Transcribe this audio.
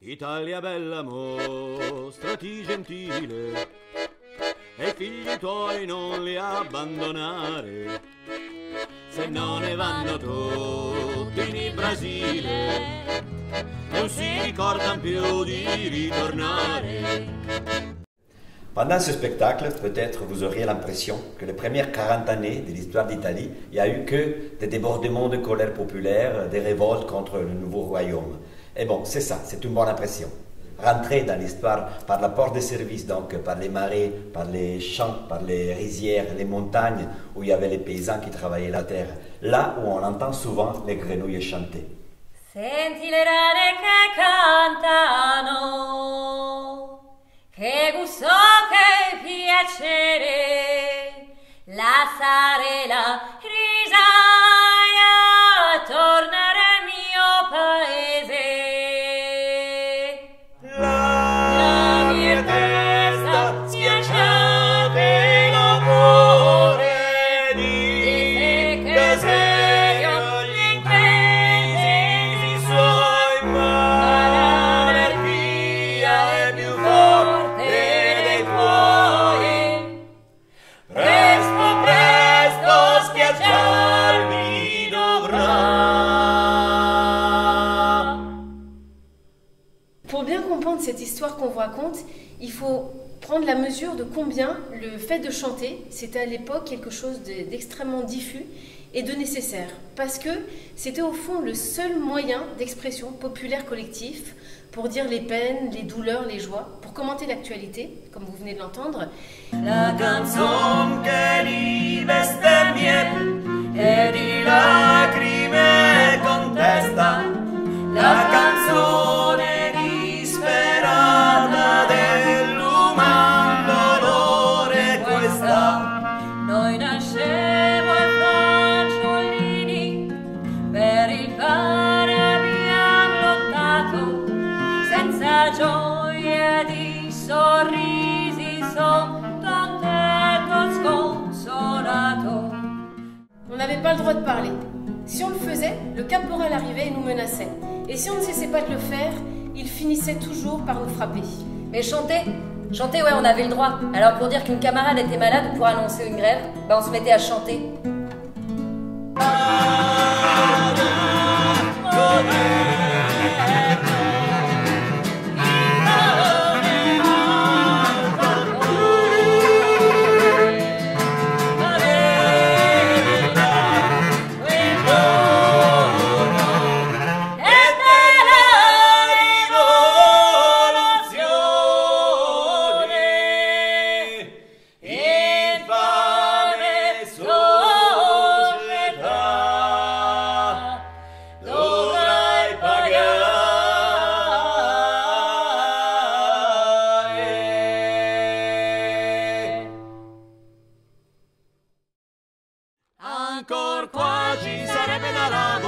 Italia bella mostrati gentile e figli tuoi non li abbandonare, se no ne vanno tutti in Brasile, non si ricordano più di ritornare. Pendant ce spectacle, peut-être vous auriez l'impression que les premières 40 années de l'histoire d'Italie, il n'y a eu que des débordements de colère populaire, des révoltes contre le nouveau royaume. Et bon, c'est ça, c'est une bonne impression. Rentrer dans l'histoire par la porte de service, donc par les marais, par les champs, par les rizières, les montagnes, où il y avait les paysans qui travaillaient la terre, là où on entend souvent les grenouilles chanter. Senti le rane che cantano, che gusto che piacere, la sarella risaia, tornare al mio paese. La mia testa schiacciate l'amore di desiderio, gli intesi i suoi mari via e più forte. Pour bien comprendre cette histoire qu'on vous raconte, il faut prendre la mesure de combien le fait de chanter, c'était à l'époque quelque chose d'extrêmement diffus et de nécessaire. Parce que c'était au fond le seul moyen d'expression populaire collective pour dire les peines, les douleurs, les joies, pour commenter l'actualité, comme vous venez de l'entendre. La canzone che li bestemmie e di lacrime contesta, la canzone gioia di sorrisi soltanto sconsolato. On n'avait pas le droit de parler. Si on le faisait, le caporal arrivait et nous menaçait. Et si on ne cessait pas de le faire, il finissait toujours par nous frapper. Mais chanter, chanter, ouais, on avait le droit. Alors pour dire qu'une camarade était malade pour annoncer une grève, bah on se mettait à chanter. Ancor qua ci sarebbe da lavoro.